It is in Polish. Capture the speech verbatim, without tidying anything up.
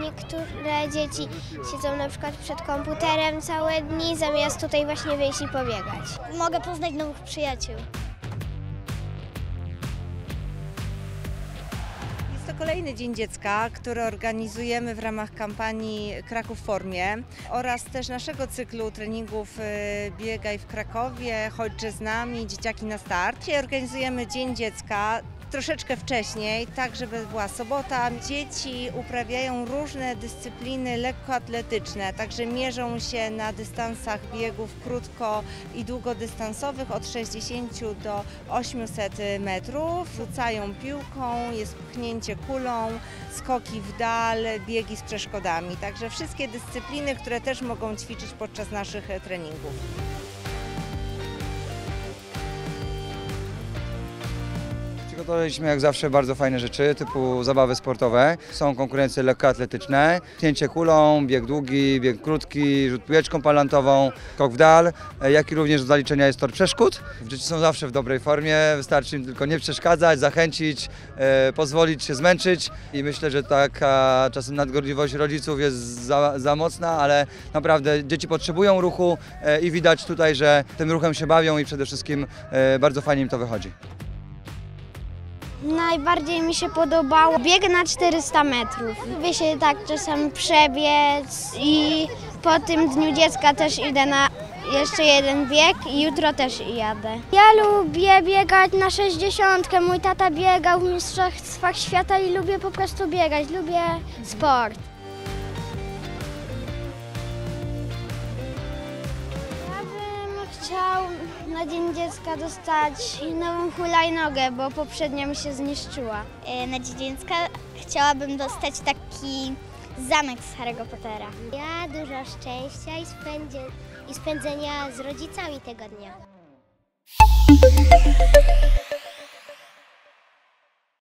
niektóre dzieci siedzą na przykład przed komputerem całe dni, zamiast tutaj właśnie wyjść i pobiegać. Mogę poznać nowych przyjaciół. To kolejny Dzień Dziecka, który organizujemy w ramach kampanii Kraków w Formie oraz też naszego cyklu treningów Biegaj w Krakowie, Chodźcie z nami, Dzieciaki na Start. Dzisiaj organizujemy Dzień Dziecka troszeczkę wcześniej, tak żeby była sobota. Dzieci uprawiają różne dyscypliny lekkoatletyczne, także mierzą się na dystansach biegów krótko i długodystansowych od sześćdziesięciu do ośmiuset metrów. Rzucają piłką, jest pchnięcie kulą, skoki w dal, biegi z przeszkodami. Także wszystkie dyscypliny, które też mogą ćwiczyć podczas naszych treningów. Przygotowaliśmy jak zawsze bardzo fajne rzeczy, typu zabawy sportowe. Są konkurencje lekkoatletyczne, pchnięcie kulą, bieg długi, bieg krótki, rzut piłeczką palantową, skok w dal, jak i również do zaliczenia jest tor przeszkód. Dzieci są zawsze w dobrej formie, wystarczy im tylko nie przeszkadzać, zachęcić, e, pozwolić się zmęczyć. I myślę, że taka czasem nadgorliwość rodziców jest za, za mocna, ale naprawdę dzieci potrzebują ruchu e, i widać tutaj, że tym ruchem się bawią i przede wszystkim e, bardzo fajnie im to wychodzi. Najbardziej mi się podobało bieg na czterysta metrów. Lubię się tak czasem przebiec i po tym Dniu Dziecka też idę na jeszcze jeden bieg i jutro też jadę. Ja lubię biegać na sześćdziesiątkę. Mój tata biegał w Mistrzostwach Świata i lubię po prostu biegać. Lubię sport. Chciał na Dzień Dziecka dostać nową hulajnogę, bo poprzednia mi się zniszczyła. Na Dzień Dziecka chciałabym dostać taki zamek z Harry'ego Pottera. Ja dużo szczęścia i, spędzie, i spędzenia z rodzicami tego dnia.